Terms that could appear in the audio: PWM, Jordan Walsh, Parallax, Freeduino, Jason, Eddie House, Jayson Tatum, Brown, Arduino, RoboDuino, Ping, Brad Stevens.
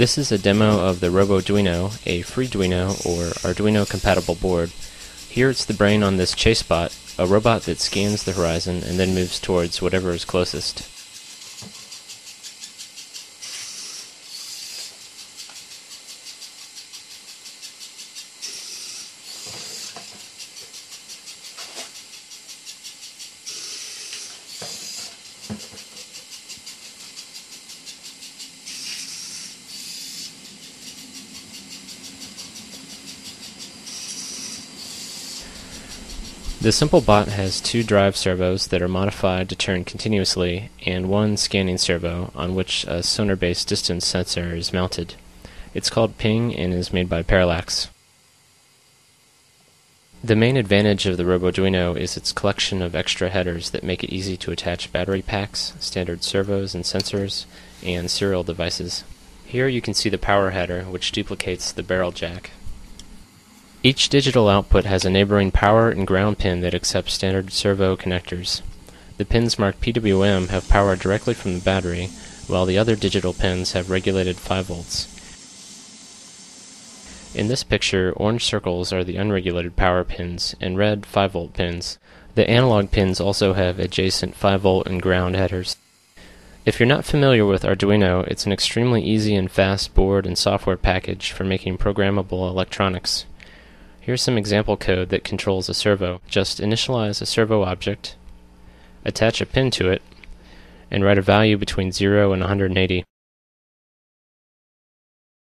This is a demo of the RoboDuino, a Freeduino or Arduino compatible board. Here it's the brain on this chasebot, a robot that scans the horizon and then moves towards whatever is closest. The simple bot has two drive servos that are modified to turn continuously, and one scanning servo on which a sonar-based distance sensor is mounted. It's called Ping and is made by Parallax. The main advantage of the RoboDuino is its collection of extra headers that make it easy to attach battery packs, standard servos and sensors, and serial devices. Here you can see the power header, which duplicates the barrel jack. Each digital output has a neighboring power and ground pin that accepts standard servo connectors. The pins marked PWM have power directly from the battery, while the other digital pins have regulated 5 volts. In this picture, orange circles are the unregulated power pins and red 5 volt pins. The analog pins also have adjacent 5 volt and ground headers. If you're not familiar with Arduino, it's an extremely easy and fast board and software package for making programmable electronics. Here's some example code that controls a servo. Just initialize a servo object, attach a pin to it, and write a value between 0 and 180.